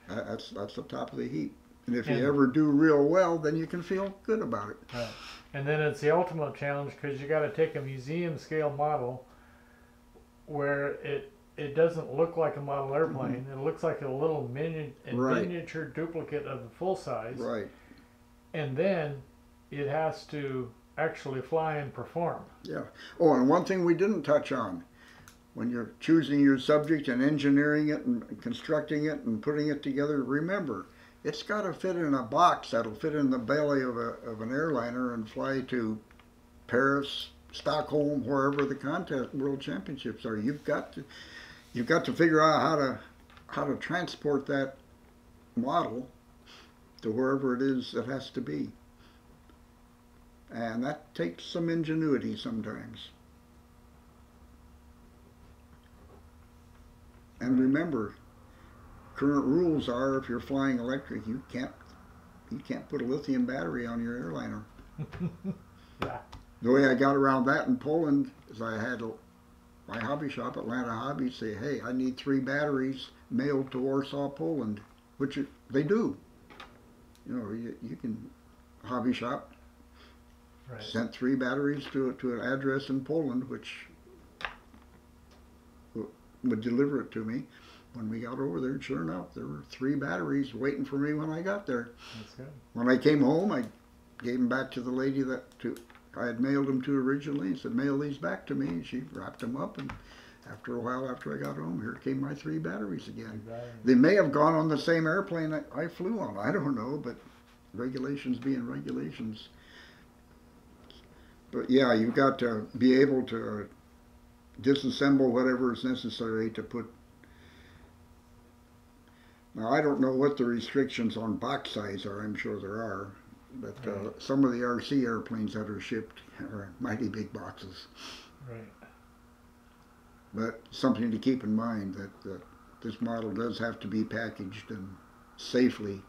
that's the top of the heap. And if you ever do real well, then you can feel good about it. Right. And then it's the ultimate challenge, because you got to take a museum scale model where it doesn't look like a model airplane. Mm-hmm. It looks like a little miniature duplicate of the full size. Right. And then it has to actually fly and perform. Yeah. Oh, and one thing we didn't touch on, when you're choosing your subject and engineering it and constructing it and putting it together, remember, it's got to fit in a box that'll fit in the belly of an airliner and fly to Paris, Stockholm, wherever the contest world championships are. You've got to figure out how to transport that model to wherever it is it has to be. And that takes some ingenuity sometimes. And remember, current rules are if you're flying electric, you can't put a lithium battery on your airliner. Yeah. The way I got around that in Poland is I had my hobby shop, Atlanta Hobbies, say, hey, I need 3 batteries mailed to Warsaw, Poland, which they do. You know, you can hobby shop. Right. Sent 3 batteries to an address in Poland, which would deliver it to me. When we got over there, sure enough, there were 3 batteries waiting for me when I got there. That's good. When I came home, I gave them back to the lady that I had mailed them to originally, and said, mail these back to me. And she wrapped them up, and after a while, after I got home, here came my 3 batteries again. Exactly. They may have gone on the same airplane I flew on. I don't know, but regulations being regulations. But yeah, you've got to be able to disassemble whatever is necessary to put. Now, I don't know what the restrictions on box size are. I'm sure there are. But right. Some of the RC airplanes that are shipped are mighty big boxes. Right. But something to keep in mind that this model does have to be packaged and safely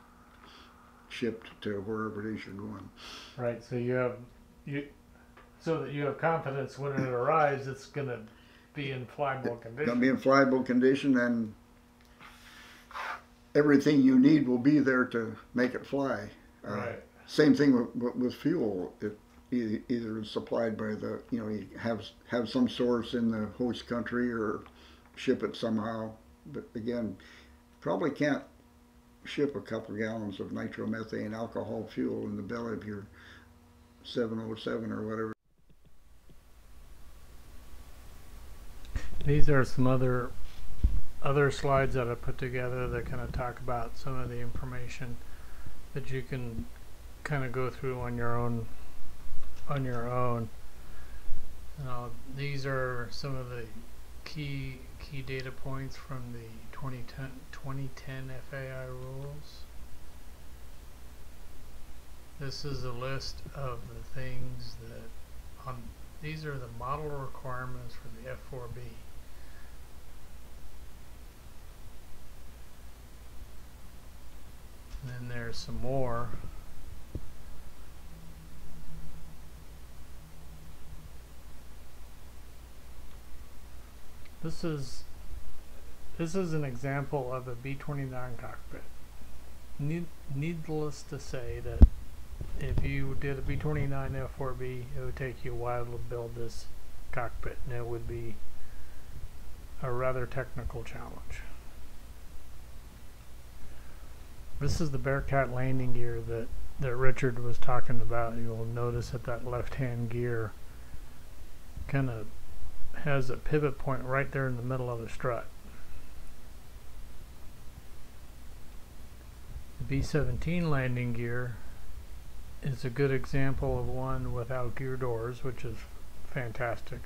shipped to wherever it is you're going. Right, so you have... so that you have confidence when it arrives, it's going to be in flyable condition. It's going to be in flyable condition, and everything you need will be there to make it fly. Right. Same thing with fuel. It either is supplied by the, you know, you have some source in the host country or ship it somehow. But again, probably can't ship a couple gallons of nitromethane alcohol fuel in the belly of your 707 or whatever. These are some other slides that I put together that kind of talk about some of the information that you can kind of go through on your own. You know, these are some of the key data points from the 2010 FAI rules. This is a list of the things that these are the model requirements for the F4B. And then there's some more. This is an example of a B-29 cockpit. Needless to say that if you did a B-29 F4B, it would take you a while to build this cockpit, and it would be a rather technical challenge. This is the Bearcat landing gear that Richard was talking about. You'll notice that left-hand gear kind of has a pivot point right there in the middle of the strut. The B-17 landing gear is a good example of one without gear doors, which is fantastic,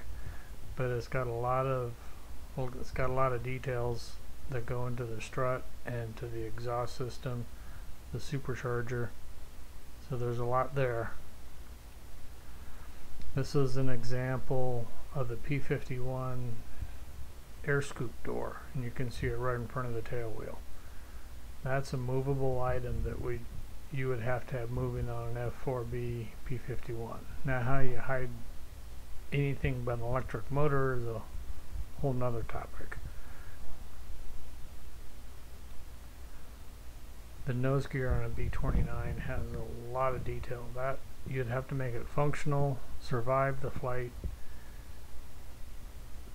but it's got a lot of details that go into the strut and to the exhaust system, the supercharger, so there's a lot there. This is an example of the P-51 air scoop door, and you can see it right in front of the tail wheel. That's a movable item that you would have to have moving on an F4B P-51. Now, how you hide anything but an electric motor is a whole nother topic. The nose gear on a B-29 has a lot of detail. That you'd have to make it functional, survive the flight,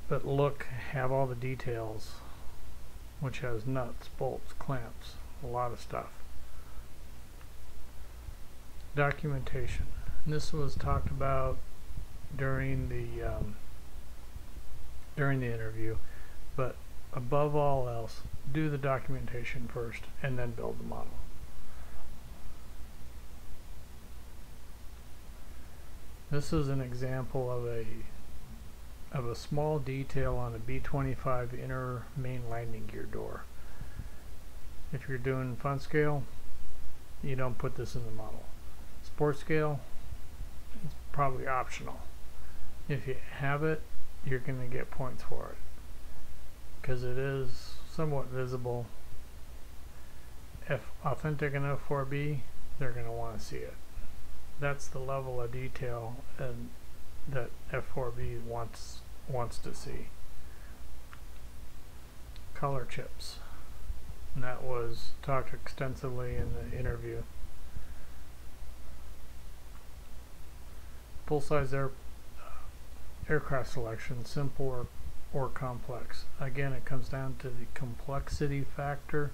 but have all the details, which has nuts, bolts, clamps, a lot of stuff. Documentation. And this was talked about during the interview, but above all else, do the documentation first and then build the model. This is an example of a small detail on a B-25 inner main landing gear door. If you're doing FunScale, you don't put this in the model. SportScale, it's probably optional. If you have it, you're going to get points for it, because it is somewhat visible. If authentic and F4B, they're going to want to see it. That's the level of detail and that F4B wants to see. Color chips, and that was talked extensively in the interview. Full-size aircraft selection, simple or complex. Again, it comes down to the complexity factor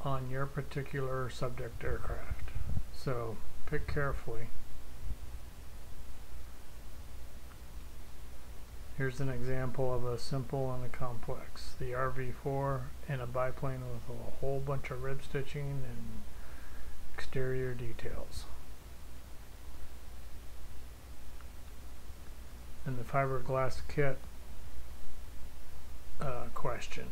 on your particular subject aircraft. So pick carefully. Here's an example of a simple and a complex. The RV-4 and a biplane with a whole bunch of rib stitching and exterior details. And the fiberglass kit question.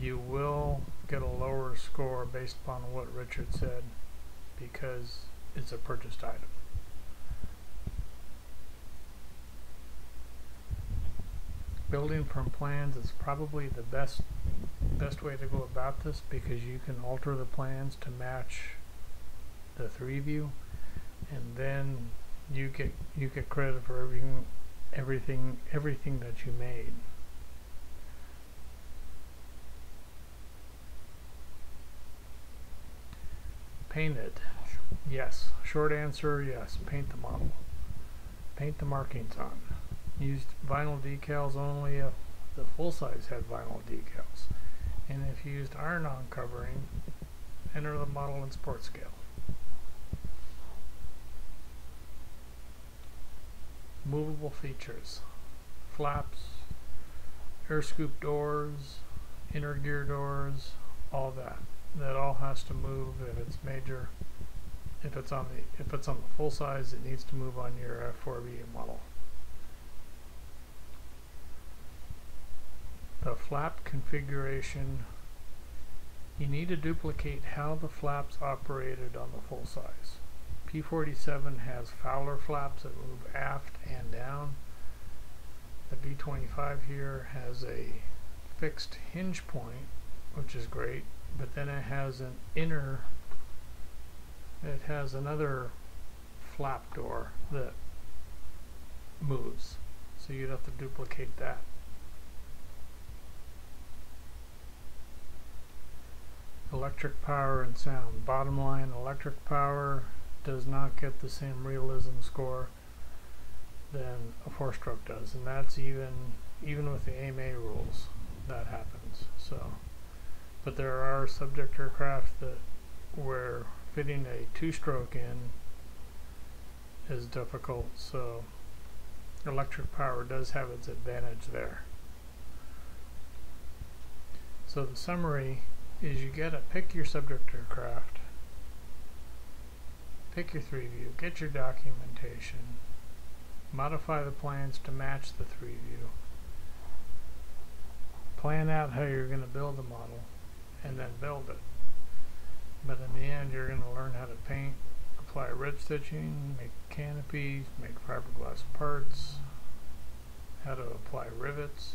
You will get a lower score based upon what Richard said, because it's a purchased item. Building from plans is probably the best way to go about this, because you can alter the plans to match the 3D view. and then you get credit for everything that you made. Paint it. Yes. Short answer, yes. Paint the model. Paint the markings on. Used vinyl decals only if the full size had vinyl decals. And if you used iron-on covering, enter the model in sport scale. Movable features. Flaps, air scoop doors, inner gear doors, all that. That all has to move if it's major. If it's on the full size, it needs to move on your F4B model. The flap configuration. You need to duplicate how the flaps operated on the full size. P-47 has Fowler flaps that move aft and down. The B-25 here has a fixed hinge point, which is great, but then it has an inner, it has another flap door that moves, so you'd have to duplicate that. Electric power and sound. Bottom line, electric power does not get the same realism score than a four-stroke does, and that's even with the AMA rules that happens. So, but there are subject aircraft that where fitting a two-stroke in is difficult, so electric power does have its advantage there. So the summary is you gotta pick your subject aircraft, pick your 3-view, get your documentation, modify the plans to match the 3-view, plan out how you're gonna build the model, and then build it. But in the end, you're gonna learn how to paint, apply rib stitching, make canopies, make fiberglass parts, how to apply rivets.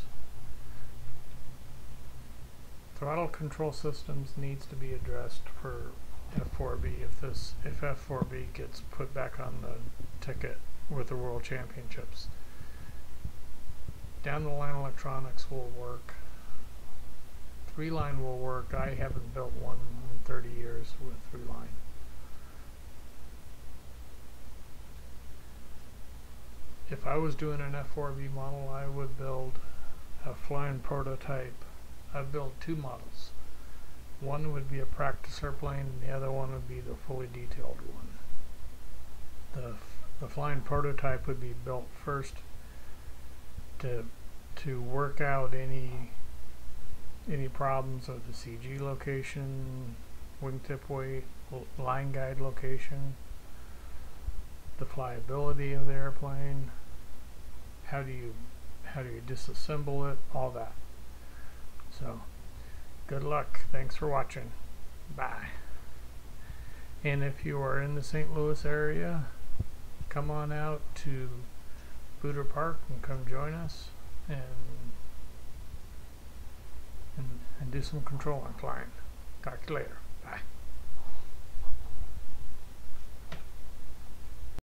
Throttle control systems needs to be addressed for F4B if F4B gets put back on the ticket with the World Championships. Down the line electronics will work. 3-line will work. I haven't built one in 30 years with 3-line. If I was doing an F4B model, I would build a flying prototype. I've built two models. One would be a practice airplane, and the other one would be the fully detailed one. The flying prototype would be built first to work out any problems of the CG location, wingtip weight, line guide location, the flyability of the airplane, how do you disassemble it, all that. So, good luck. Thanks for watching. Bye. And if you are in the St. Louis area, come on out to Booter Park and come join us and do some control on flying. Talk to you later. Bye.